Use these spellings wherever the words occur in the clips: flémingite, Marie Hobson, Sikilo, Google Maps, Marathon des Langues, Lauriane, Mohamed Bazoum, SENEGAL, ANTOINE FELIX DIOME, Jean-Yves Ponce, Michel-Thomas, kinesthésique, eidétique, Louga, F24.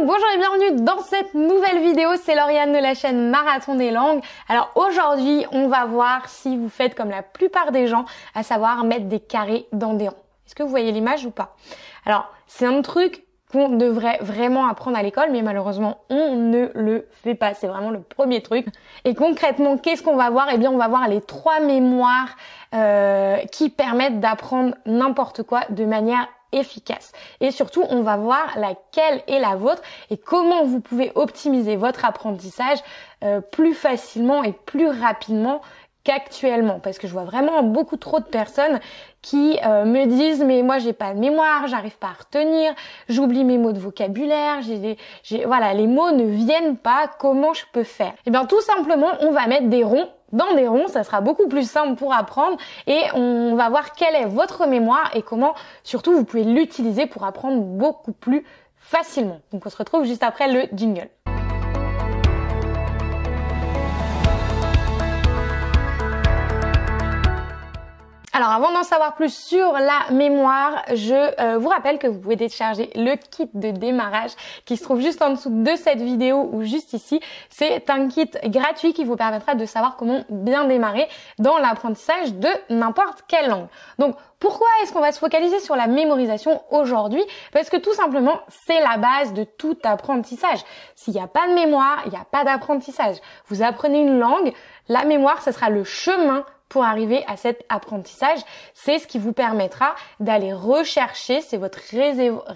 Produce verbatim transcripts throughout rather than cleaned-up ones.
Bonjour et bienvenue dans cette nouvelle vidéo, c'est Lauriane de la chaîne Marathon des Langues. Alors aujourd'hui, on va voir si vous faites comme la plupart des gens, à savoir mettre des carrés dans des rangs. Est-ce que vous voyez l'image ou pas? Alors, c'est un truc qu'on devrait vraiment apprendre à l'école, mais malheureusement, on ne le fait pas. C'est vraiment le premier truc. Et concrètement, qu'est-ce qu'on va voir? Eh bien, on va voir les trois mémoires euh, qui permettent d'apprendre n'importe quoi de manière efficace. Et surtout, on va voir laquelle est la vôtre et comment vous pouvez optimiser votre apprentissage euh, plus facilement et plus rapidement qu'actuellement, parce que je vois vraiment beaucoup trop de personnes qui euh, me disent mais moi j'ai pas de mémoire, j'arrive pas à retenir, j'oublie mes mots de vocabulaire, j'ai des, j'ai, voilà, les mots ne viennent pas, comment je peux faire? Eh bien tout simplement, on va mettre des ronds dans des ronds, ça sera beaucoup plus simple pour apprendre et on va voir quelle est votre mémoire et comment surtout vous pouvez l'utiliser pour apprendre beaucoup plus facilement. Donc on se retrouve juste après le jingle. Alors avant d'en savoir plus sur la mémoire, je euh, vous rappelle que vous pouvez télécharger le kit de démarrage qui se trouve juste en dessous de cette vidéo ou juste ici. C'est un kit gratuit qui vous permettra de savoir comment bien démarrer dans l'apprentissage de n'importe quelle langue. Donc pourquoi est-ce qu'on va se focaliser sur la mémorisation aujourd'hui? Parce que tout simplement, c'est la base de tout apprentissage. S'il n'y a pas de mémoire, il n'y a pas d'apprentissage. Vous apprenez une langue, la mémoire, ce sera le chemin pour arriver à cet apprentissage. C'est ce qui vous permettra d'aller rechercher, c'est votre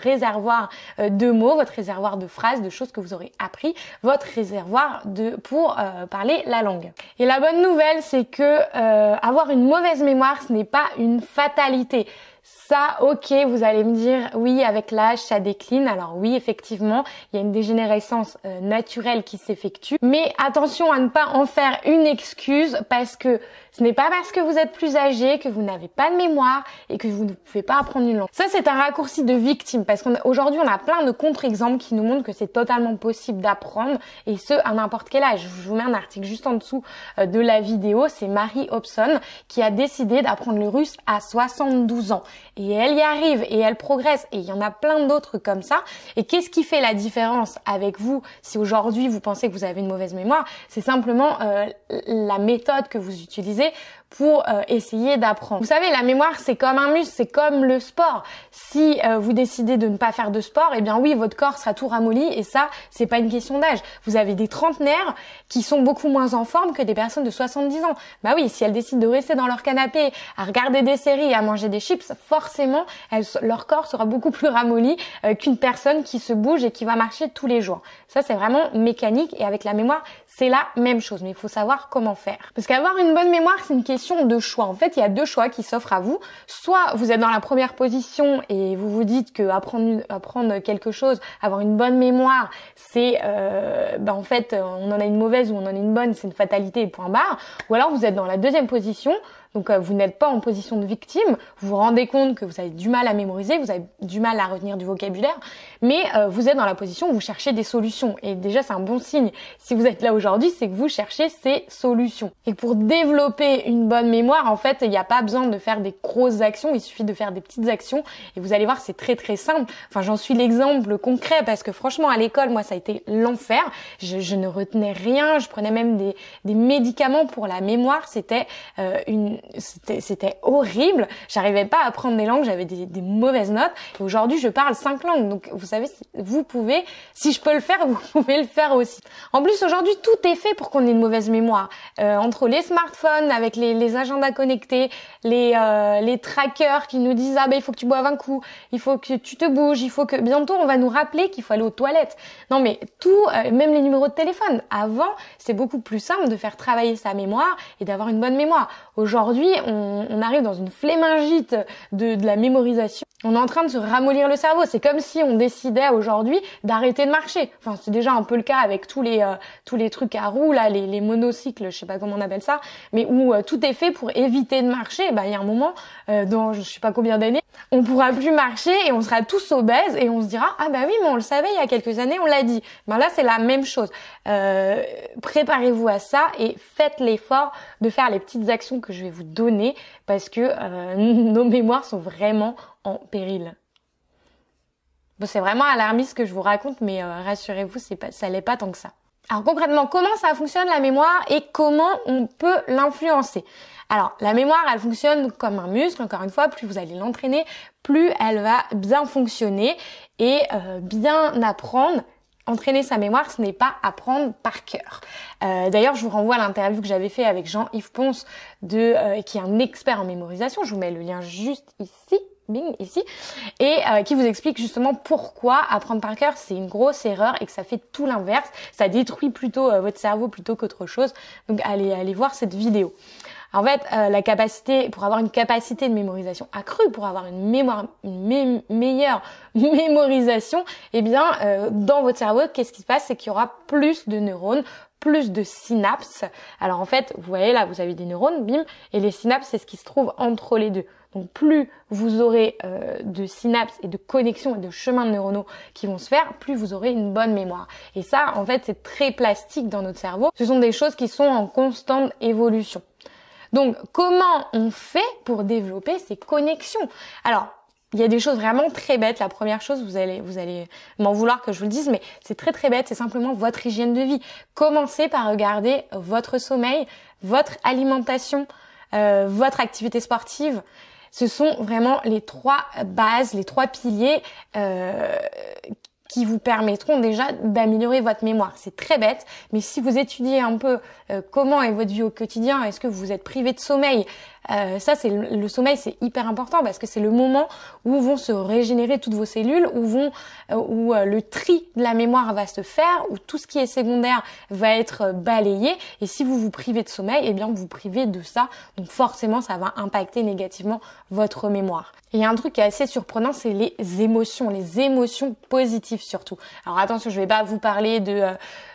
réservoir de mots, votre réservoir de phrases, de choses que vous aurez appris, votre réservoir de pour euh, parler la langue. Et la bonne nouvelle, c'est que euh, avoir une mauvaise mémoire, ce n'est pas une fatalité. Ça, ok, vous allez me dire, oui, avec l'âge, ça décline. Alors oui, effectivement, il y a une dégénérescence euh, naturelle qui s'effectue. Mais attention à ne pas en faire une excuse, parce que ce n'est pas parce que vous êtes plus âgé que vous n'avez pas de mémoire et que vous ne pouvez pas apprendre une langue. Ça, c'est un raccourci de victime, parce qu'aujourd'hui, on, on a plein de contre-exemples qui nous montrent que c'est totalement possible d'apprendre, et ce, à n'importe quel âge. Je vous mets un article juste en dessous euh, de la vidéo. C'est Marie Hobson qui a décidé d'apprendre le russe à soixante-douze ans. Et elle y arrive et elle progresse, et il y en a plein d'autres comme ça. Et qu'est-ce qui fait la différence avec vous si aujourd'hui vous pensez que vous avez une mauvaise mémoire? C'est simplement euh, la méthode que vous utilisez pour euh, essayer d'apprendre. Vous savez, la mémoire, c'est comme un muscle, c'est comme le sport. Si euh, vous décidez de ne pas faire de sport, eh bien oui, votre corps sera tout ramolli, et ça, c'est pas une question d'âge. Vous avez des trentenaires qui sont beaucoup moins en forme que des personnes de soixante-dix ans. Bah oui, si elles décident de rester dans leur canapé, à regarder des séries, à manger des chips, forcément, elles, leur corps sera beaucoup plus ramolli euh, qu'une personne qui se bouge et qui va marcher tous les jours. Ça, c'est vraiment mécanique, et avec la mémoire, c'est la même chose, mais il faut savoir comment faire. Parce qu'avoir une bonne mémoire, c'est une question de choix. En fait, il y a deux choix qui s'offrent à vous. Soit vous êtes dans la première position et vous vous dites que apprendre, apprendre quelque chose, avoir une bonne mémoire, c'est euh, ben en fait on en a une mauvaise ou on en a une bonne, c'est une fatalité et point barre. Ou alors vous êtes dans la deuxième position. Donc vous n'êtes pas en position de victime, vous vous rendez compte que vous avez du mal à mémoriser, vous avez du mal à retenir du vocabulaire, mais euh, vous êtes dans la position où vous cherchez des solutions. Et déjà, c'est un bon signe. Si vous êtes là aujourd'hui, c'est que vous cherchez ces solutions. Et pour développer une bonne mémoire, en fait, il n'y a pas besoin de faire des grosses actions, il suffit de faire des petites actions. Et vous allez voir, c'est très très simple. Enfin, j'en suis l'exemple concret, parce que franchement, à l'école, moi, ça a été l'enfer. Je, je ne retenais rien, je prenais même des, des médicaments pour la mémoire. C'était euh, une... C'était, c'était horrible, j'arrivais pas à apprendre des langues, j'avais des, des mauvaises notes, et aujourd'hui je parle cinq langues, donc vous savez, vous pouvez, si je peux le faire, vous pouvez le faire aussi. En plus, aujourd'hui, tout est fait pour qu'on ait une mauvaise mémoire, euh, entre les smartphones, avec les, les agendas connectés, les, euh, les trackers qui nous disent « Ah ben, il faut que tu boives un coup, il faut que tu te bouges, il faut que… » Bientôt, on va nous rappeler qu'il faut aller aux toilettes. Non mais tout, euh, même les numéros de téléphone. Avant, c'est beaucoup plus simple de faire travailler sa mémoire et d'avoir une bonne mémoire. Aujourd'hui, Aujourd'hui, on, on arrive dans une flémingite de, de la mémorisation. On est en train de se ramollir le cerveau. C'est comme si on décidait aujourd'hui d'arrêter de marcher. Enfin, c'est déjà un peu le cas avec tous les euh, tous les trucs à roues là, les, les monocycles, je sais pas comment on appelle ça, mais où euh, tout est fait pour éviter de marcher. Bah, il y a un moment, euh, dans je sais pas combien d'années, on pourra plus marcher et on sera tous obèses et on se dira ah bah oui, mais on le savait il y a quelques années, on l'a dit. Ben là, c'est la même chose. Euh, préparez-vous à ça et faites l'effort de faire les petites actions que je vais vous donner, parce que euh, nos mémoires sont vraiment en péril. Bon, c'est vraiment alarmiste ce que je vous raconte, mais euh, rassurez-vous, c'est pas, ça l'est pas tant que ça. Alors concrètement, comment ça fonctionne la mémoire et comment on peut l'influencer? Alors la mémoire, elle fonctionne comme un muscle, encore une fois, plus vous allez l'entraîner, plus elle va bien fonctionner et euh, bien apprendre. Entraîner sa mémoire, ce n'est pas apprendre par cœur. Euh, D'ailleurs, je vous renvoie à l'interview que j'avais fait avec Jean-Yves Ponce, de, euh, qui est un expert en mémorisation. Je vous mets le lien juste ici. Bing, ici, et euh, qui vous explique justement pourquoi apprendre par cœur, c'est une grosse erreur et que ça fait tout l'inverse. Ça détruit plutôt euh, votre cerveau plutôt qu'autre chose. Donc, allez, allez voir cette vidéo. En fait, euh, la capacité, pour avoir une capacité de mémorisation accrue, pour avoir une mémoire, une mé meilleure mémorisation, eh bien, euh, dans votre cerveau, qu'est-ce qui se passe? C'est qu'il y aura plus de neurones, plus de synapses. Alors en fait, vous voyez là, vous avez des neurones, bim, et les synapses, c'est ce qui se trouve entre les deux. Donc plus vous aurez euh, de synapses et de connexions et de chemins de neuronaux qui vont se faire, plus vous aurez une bonne mémoire. Et ça, en fait, c'est très plastique dans notre cerveau. Ce sont des choses qui sont en constante évolution. Donc comment on fait pour développer ces connexions? Alors, il y a des choses vraiment très bêtes. La première chose, vous allez, vous allez m'en vouloir que je vous le dise, mais c'est très très bête, c'est simplement votre hygiène de vie. Commencez par regarder votre sommeil, votre alimentation, euh, votre activité sportive. Ce sont vraiment les trois bases, les trois piliers euh, qui vous permettront déjà d'améliorer votre mémoire. C'est très bête, mais si vous étudiez un peu euh, comment est votre vie au quotidien, est-ce que vous êtes privé de sommeil? Euh, ça, c'est le, le sommeil, c'est hyper important parce que c'est le moment où vont se régénérer toutes vos cellules, où vont, euh, où euh, le tri de la mémoire va se faire, où tout ce qui est secondaire va être euh, balayé. Et si vous vous privez de sommeil, eh bien, vous vous privez de ça. Donc, forcément, ça va impacter négativement votre mémoire. Et il y a un truc qui est assez surprenant, c'est les émotions, les émotions positives surtout. Alors, attention, je vais pas vous parler de euh,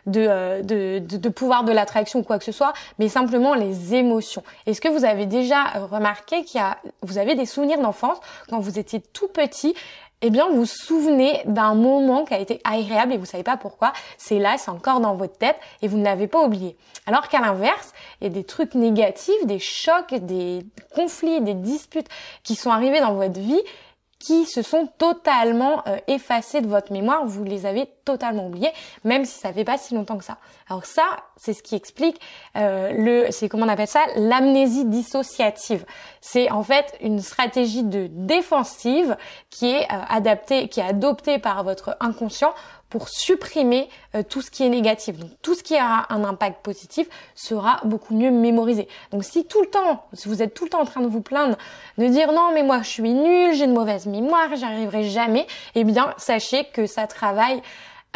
de, euh, de, de, de pouvoir de l'attraction ou quoi que ce soit, mais simplement les émotions. Est-ce que vous avez déjà remarqué qu'il y a, vous avez des souvenirs d'enfance quand vous étiez tout petit? Eh bien, vous vous souvenez d'un moment qui a été agréable et vous savez pas pourquoi. C'est là, c'est encore dans votre tête et vous ne l'avez pas oublié. Alors qu'à l'inverse, il y a des trucs négatifs, des chocs, des conflits, des disputes qui sont arrivés dans votre vie, qui se sont totalement euh, effacés de votre mémoire. Vous les avez totalement oubliés, même si ça fait pas si longtemps que ça. Alors ça, c'est ce qui explique euh, le, c'est comment on appelle ça, l'amnésie dissociative. C'est en fait une stratégie de défensive qui est euh, adaptée, qui est adoptée par votre inconscient pour supprimer euh, tout ce qui est négatif. Donc tout ce qui aura un impact positif sera beaucoup mieux mémorisé. Donc si tout le temps, si vous êtes tout le temps en train de vous plaindre, de dire non mais moi je suis nulle, j'ai une mauvaise mémoire, j'y arriverai jamais, eh bien sachez que ça travaille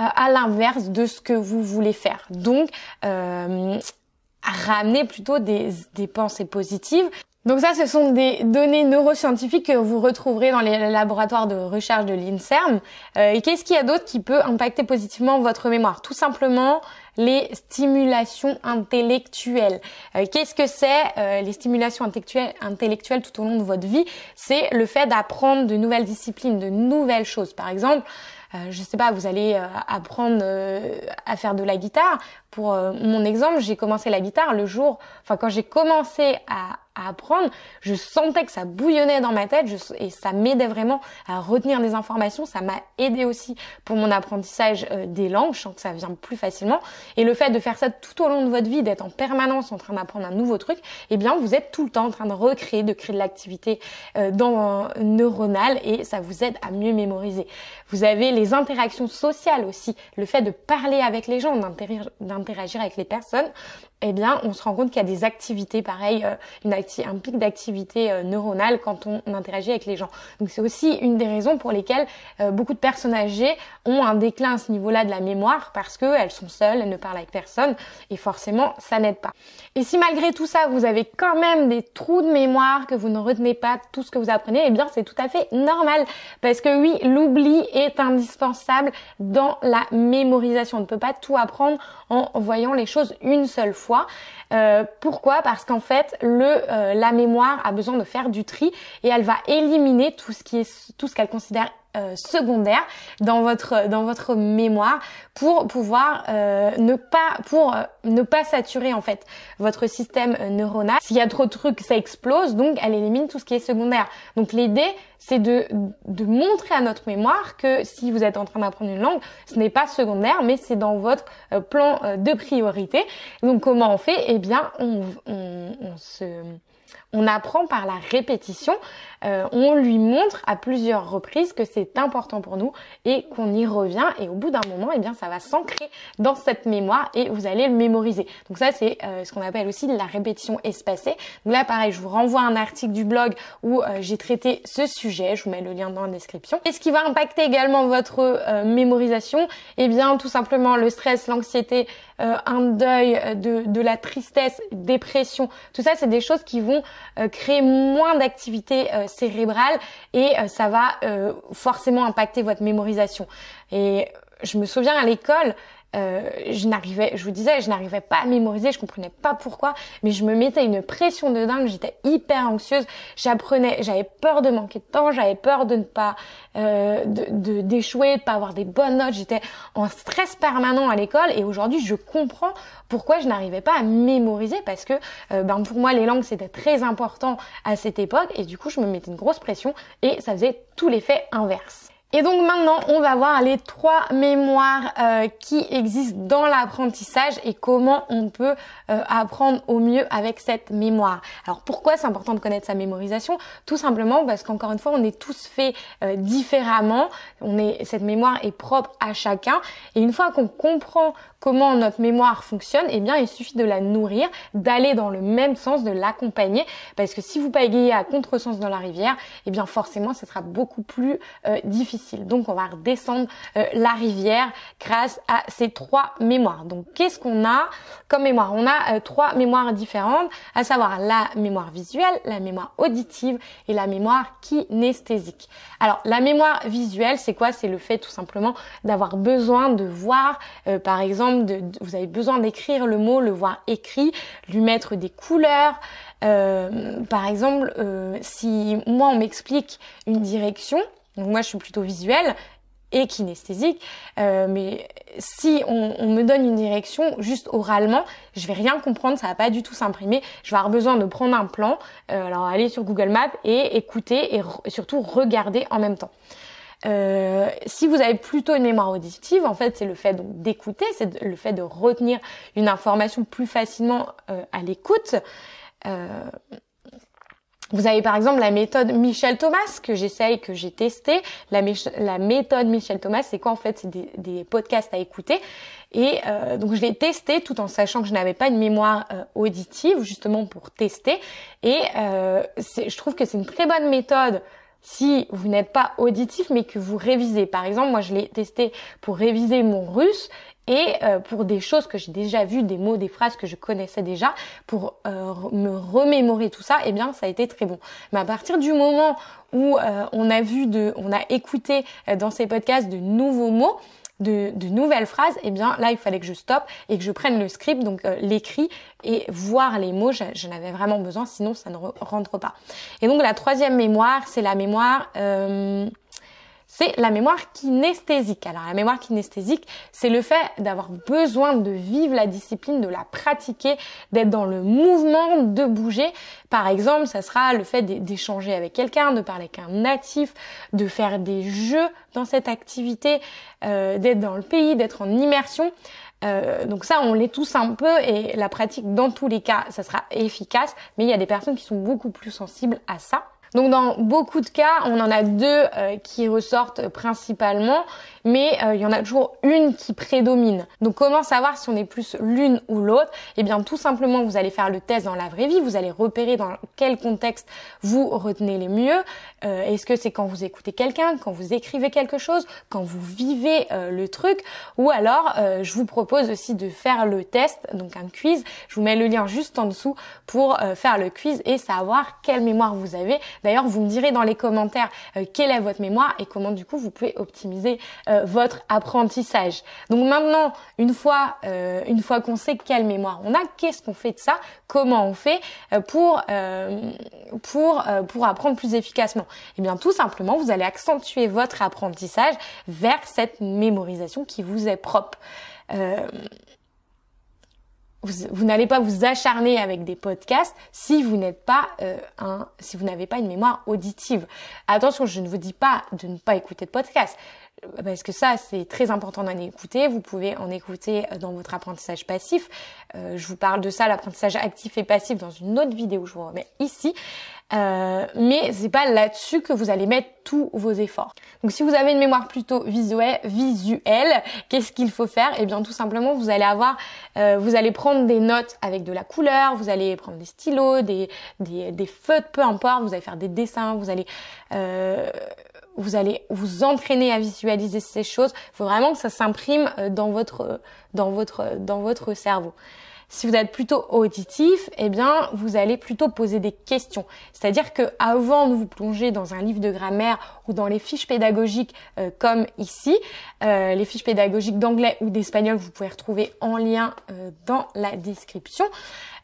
euh, à l'inverse de ce que vous voulez faire. Donc euh, ramenez plutôt des, des pensées positives. Donc ça, ce sont des données neuroscientifiques que vous retrouverez dans les laboratoires de recherche de l'INSERM. Euh, et qu'est-ce qu'il y a d'autre qui peut impacter positivement votre mémoire? Tout simplement les stimulations intellectuelles. Euh, qu'est-ce que c'est euh, les stimulations intellectuelles, intellectuelles tout au long de votre vie? C'est le fait d'apprendre de nouvelles disciplines, de nouvelles choses. Par exemple, euh, je sais pas, vous allez euh, apprendre euh, à faire de la guitare. Pour euh, mon exemple, j'ai commencé la guitare le jour, enfin quand j'ai commencé à à apprendre, je sentais que ça bouillonnait dans ma tête je, et ça m'aidait vraiment à retenir des informations. Ça m'a aidé aussi pour mon apprentissage euh, des langues. Je sens que ça vient plus facilement. Et le fait de faire ça tout au long de votre vie, d'être en permanence en train d'apprendre un nouveau truc, eh bien, vous êtes tout le temps en train de recréer, de créer de l'activité euh, dans, euh, neuronale et ça vous aide à mieux mémoriser. Vous avez les interactions sociales aussi. Le fait de parler avec les gens, d'interagir avec les personnes, eh bien, on se rend compte qu'il y a des activités, pareil, euh, une un pic d'activité euh, neuronale quand on, on interagit avec les gens. Donc c'est aussi une des raisons pour lesquelles euh, beaucoup de personnes âgées ont un déclin à ce niveau-là de la mémoire parce qu'elles sont seules, elles ne parlent avec personne et forcément ça n'aide pas. Et si malgré tout ça vous avez quand même des trous de mémoire, que vous ne retenez pas tout ce que vous apprenez, eh bien c'est tout à fait normal parce que oui, l'oubli est indispensable dans la mémorisation. On ne peut pas tout apprendre en voyant les choses une seule fois. Euh, pourquoi? Parce qu'en fait, le Euh, la mémoire a besoin de faire du tri et elle va éliminer tout ce qui est tout ce qu'elle considère euh, secondaire dans votre dans votre mémoire pour pouvoir euh, ne pas pour euh, ne pas saturer en fait votre système neuronal. S'il y a trop de trucs, ça explose, donc elle élimine tout ce qui est secondaire. Donc l'idée, c'est de de montrer à notre mémoire que si vous êtes en train d'apprendre une langue, ce n'est pas secondaire, mais c'est dans votre euh, plan euh, de priorité. Donc comment on fait? Eh bien, on on, on se On apprend par la répétition, euh, on lui montre à plusieurs reprises que c'est important pour nous et qu'on y revient, et au bout d'un moment, eh bien, ça va s'ancrer dans cette mémoire et vous allez le mémoriser. Donc ça, c'est euh, ce qu'on appelle aussi la répétition espacée. Donc là, pareil, je vous renvoie à un article du blog où euh, j'ai traité ce sujet, je vous mets le lien dans la description. Et ce qui va impacter également votre euh, mémorisation, eh bien, tout simplement le stress, l'anxiété, euh, un deuil, de, de la tristesse, dépression, tout ça, c'est des choses qui vont Euh, créer moins d'activité euh, cérébrale et euh, ça va euh, forcément impacter votre mémorisation. Et je me souviens à l'école, euh, je n'arrivais, je vous disais, je n'arrivais pas à mémoriser, je comprenais pas pourquoi, mais je me mettais une pression de dingue, j'étais hyper anxieuse, j'apprenais, j'avais peur de manquer de temps, j'avais peur de ne pas, euh, de, de d'échouer, de pas avoir des bonnes notes, j'étais en stress permanent à l'école, et aujourd'hui je comprends pourquoi je n'arrivais pas à mémoriser, parce que euh, ben pour moi les langues c'était très important à cette époque, et du coup je me mettais une grosse pression et ça faisait tout l'effet inverse. Et donc maintenant, on va voir les trois mémoires euh, qui existent dans l'apprentissage et comment on peut euh, apprendre au mieux avec cette mémoire. Alors pourquoi c'est important de connaître sa mémorisation? Tout simplement parce qu'encore une fois, on est tous faits euh, différemment. On est, cette mémoire est propre à chacun. Et une fois qu'on comprend comment notre mémoire fonctionne, eh bien il suffit de la nourrir, d'aller dans le même sens, de l'accompagner. Parce que si vous pagayez à contresens dans la rivière, eh bien forcément, ce sera beaucoup plus euh, difficile. Donc on va redescendre euh, la rivière grâce à ces trois mémoires. Donc qu'est-ce qu'on a comme mémoire? On a euh, trois mémoires différentes, à savoir la mémoire visuelle, la mémoire auditive et la mémoire kinesthésique. Alors la mémoire visuelle, c'est quoi? C'est le fait tout simplement d'avoir besoin de voir, euh, par exemple, de, de, vous avez besoin d'écrire le mot, le voir écrit, lui mettre des couleurs. Euh, par exemple, euh, si moi on m'explique une direction, donc moi je suis plutôt visuelle et kinesthésique, euh, mais si on, on me donne une direction juste oralement, je vais rien comprendre, ça va pas du tout s'imprimer, je vais avoir besoin de prendre un plan, euh, alors aller sur Google Maps et écouter et, et surtout regarder en même temps. Euh, si vous avez plutôt une mémoire auditive, en fait, c'est le fait donc d'écouter, c'est le fait de retenir une information plus facilement euh, à l'écoute. Euh, Vous avez par exemple la méthode Michel-Thomas que j'essaye, que j'ai testée. La, la méthode Michel-Thomas, c'est quoi en fait? C'est des, des podcasts à écouter. Et euh, donc je l'ai testé tout en sachant que je n'avais pas une mémoire euh, auditive, justement pour tester. Et euh, je trouve que c'est une très bonne méthode si vous n'êtes pas auditif mais que vous révisez. Par exemple, moi je l'ai testé pour réviser mon russe. Et pour des choses que j'ai déjà vues, des mots, des phrases que je connaissais déjà, pour euh, me remémorer tout ça, eh bien ça a été très bon. Mais à partir du moment où euh, on a vu de, on a écouté euh, dans ces podcasts de nouveaux mots, de, de nouvelles phrases, eh bien là il fallait que je stoppe et que je prenne le script, donc euh, l'écrit et voir les mots. Je, je n'avais vraiment besoin, sinon ça ne rentre pas. Et donc la troisième mémoire, c'est la mémoire. Euh, C'est la mémoire kinesthésique. Alors la mémoire kinesthésique, c'est le fait d'avoir besoin de vivre la discipline, de la pratiquer, d'être dans le mouvement, de bouger. Par exemple, ça sera le fait d'échanger avec quelqu'un, de parler avec un natif, de faire des jeux dans cette activité, euh, d'être dans le pays, d'être en immersion. Euh, donc ça, on l'est tous un peu et la pratique, dans tous les cas, ça sera efficace. Mais il y a des personnes qui sont beaucoup plus sensibles à ça. Donc dans beaucoup de cas, on en a deux euh, qui ressortent principalement, mais euh, il y en a toujours une qui prédomine. Donc comment savoir si on est plus l'une ou l'autre? Eh bien tout simplement, vous allez faire le test dans la vraie vie, vous allez repérer dans quel contexte vous retenez les mieux. Euh, Est-ce que c'est quand vous écoutez quelqu'un, quand vous écrivez quelque chose, quand vous vivez euh, le truc? Ou alors, euh, je vous propose aussi de faire le test, donc un quiz. Je vous mets le lien juste en dessous pour euh, faire le quiz et savoir quelle mémoire vous avez. D'ailleurs, vous me direz dans les commentaires euh, quelle est votre mémoire et comment du coup vous pouvez optimiser euh, votre apprentissage. Donc maintenant, une fois, euh, une fois qu'on sait quelle mémoire on a, qu'est-ce qu'on fait de ça, comment on fait pour euh, pour euh, pour apprendre plus efficacement? Eh bien, tout simplement, vous allez accentuer votre apprentissage vers cette mémorisation qui vous est propre. Euh, vous, vous n'allez pas vous acharner avec des podcasts si vous n'êtes pas euh, un, si vous n'avez pas une mémoire auditive. Attention, je ne vous dis pas de ne pas écouter de podcasts, parce que ça, c'est très important d'en écouter. Vous pouvez en écouter dans votre apprentissage passif. Euh, je vous parle de ça, l'apprentissage actif et passif, dans une autre vidéo, je vous remets ici. Euh, mais c'est pas là-dessus que vous allez mettre tous vos efforts. Donc, si vous avez une mémoire plutôt visuelle, visuelle, qu'est-ce qu'il faut faire? Eh bien, tout simplement, vous allez avoir, euh, vous allez prendre des notes avec de la couleur, vous allez prendre des stylos, des, des, des feutres, peu importe, vous allez faire des dessins, vous allez... Euh, vous allez vous entraîner à visualiser ces choses. Il faut vraiment que ça s'imprime dans votre, dans votre, dans votre cerveau. Si vous êtes plutôt auditif, eh bien, vous allez plutôt poser des questions. C'est-à-dire que avant de vous plonger dans un livre de grammaire ou dans les fiches pédagogiques euh, comme ici, euh, les fiches pédagogiques d'anglais ou d'espagnol, vous pouvez retrouver en lien euh, dans la description.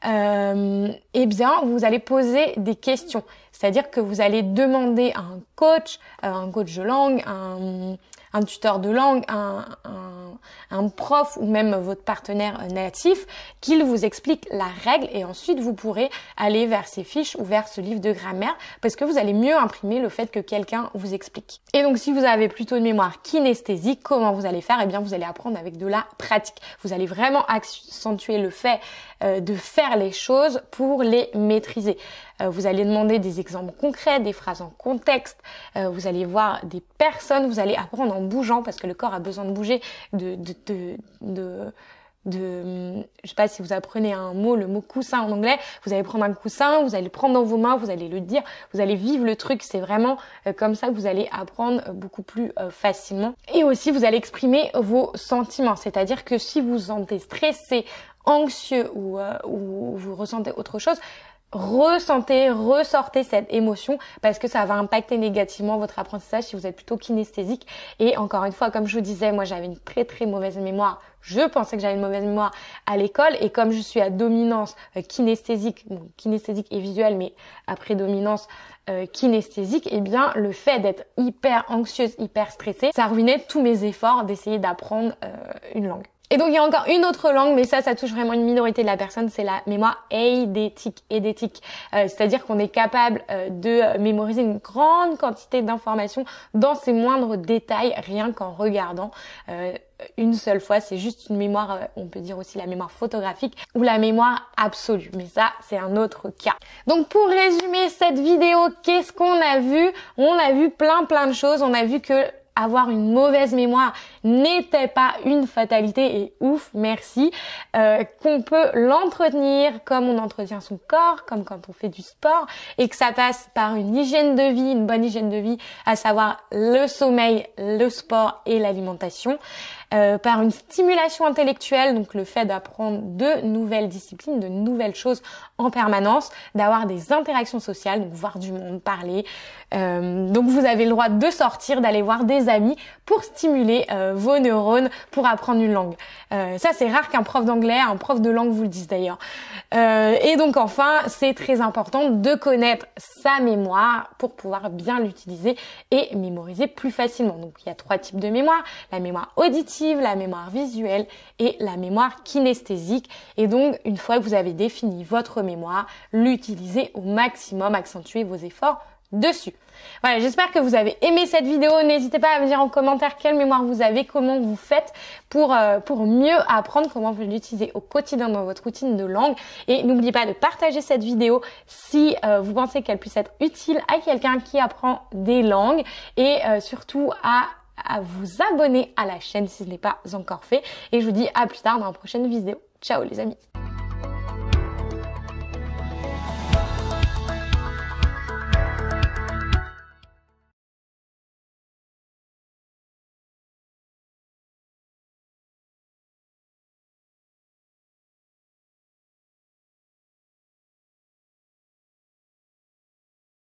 Euh, eh bien, vous allez poser des questions. C'est-à-dire que vous allez demander à un coach, euh, un coach de langue, un, un tuteur de langue, un, un, un prof ou même votre partenaire natif, qu'il vous explique la règle, et ensuite vous pourrez aller vers ces fiches ou vers ce livre de grammaire, parce que vous allez mieux imprimer le fait que quelqu'un vous explique. Et donc, si vous avez plutôt une mémoire kinesthésique, comment vous allez faire? Eh bien, vous allez apprendre avec de la pratique. Vous allez vraiment accentuer le fait euh, de faire les choses pour les maîtriser. Vous allez demander des exemples concrets, des phrases en contexte, euh, vous allez voir des personnes, vous allez apprendre en bougeant, parce que le corps a besoin de bouger, de... de, de, de, de je sais pas, si vous apprenez un mot, le mot coussin en anglais, vous allez prendre un coussin, vous allez le prendre dans vos mains, vous allez le dire, vous allez vivre le truc. C'est vraiment euh, comme ça que vous allez apprendre euh, beaucoup plus euh, facilement. Et aussi, vous allez exprimer vos sentiments, c'est-à-dire que si vous vous sentez stressé, anxieux ou, euh, ou vous ressentez autre chose, ressentez, ressortez cette émotion, parce que ça va impacter négativement votre apprentissage si vous êtes plutôt kinesthésique. Et encore une fois, comme je vous disais, moi j'avais une très très mauvaise mémoire. Je pensais que j'avais une mauvaise mémoire à l'école, et comme je suis à dominance kinesthésique, bon, kinesthésique et visuelle, mais à prédominance euh, kinesthésique, eh bien le fait d'être hyper anxieuse, hyper stressée, ça ruinait tous mes efforts d'essayer d'apprendre euh, une langue. Et donc, il y a encore une autre langue, mais ça, ça touche vraiment une minorité de la personne, c'est la mémoire eidétique. eidétique. Euh, C'est-à-dire qu'on est capable euh, de mémoriser une grande quantité d'informations dans ses moindres détails, rien qu'en regardant euh, une seule fois. C'est juste une mémoire, euh, on peut dire aussi la mémoire photographique ou la mémoire absolue. Mais ça, c'est un autre cas. Donc, pour résumer cette vidéo, qu'est-ce qu'on a vu? On a vu plein plein de choses. On a vu que avoir une mauvaise mémoire n'était pas une fatalité, et ouf, merci, euh, qu'on peut l'entretenir comme on entretient son corps, comme quand on fait du sport, et que ça passe par une hygiène de vie, une bonne hygiène de vie, à savoir le sommeil, le sport et l'alimentation. Euh, par une stimulation intellectuelle, donc le fait d'apprendre de nouvelles disciplines, de nouvelles choses en permanence, d'avoir des interactions sociales, donc voir du monde, parler. Euh, donc vous avez le droit de sortir, d'aller voir des amis pour stimuler euh, vos neurones, pour apprendre une langue. Euh, ça, c'est rare qu'un prof d'anglais, un prof de langue vous le dise d'ailleurs. Euh, et donc enfin, c'est très important de connaître sa mémoire pour pouvoir bien l'utiliser et mémoriser plus facilement. Donc il y a trois types de mémoire, la mémoire auditive, la mémoire visuelle et la mémoire kinesthésique. Et donc, une fois que vous avez défini votre mémoire, l'utilisez au maximum, accentuez vos efforts dessus. Voilà, j'espère que vous avez aimé cette vidéo. N'hésitez pas à me dire en commentaire quelle mémoire vous avez, comment vous faites pour euh, pour mieux apprendre, comment vous l'utilisez au quotidien dans votre routine de langue. Et n'oubliez pas de partager cette vidéo si euh, vous pensez qu'elle puisse être utile à quelqu'un qui apprend des langues, et euh, surtout à à vous abonner à la chaîne si ce n'est pas encore fait. Et je vous dis à plus tard dans une prochaine vidéo. Ciao les amis!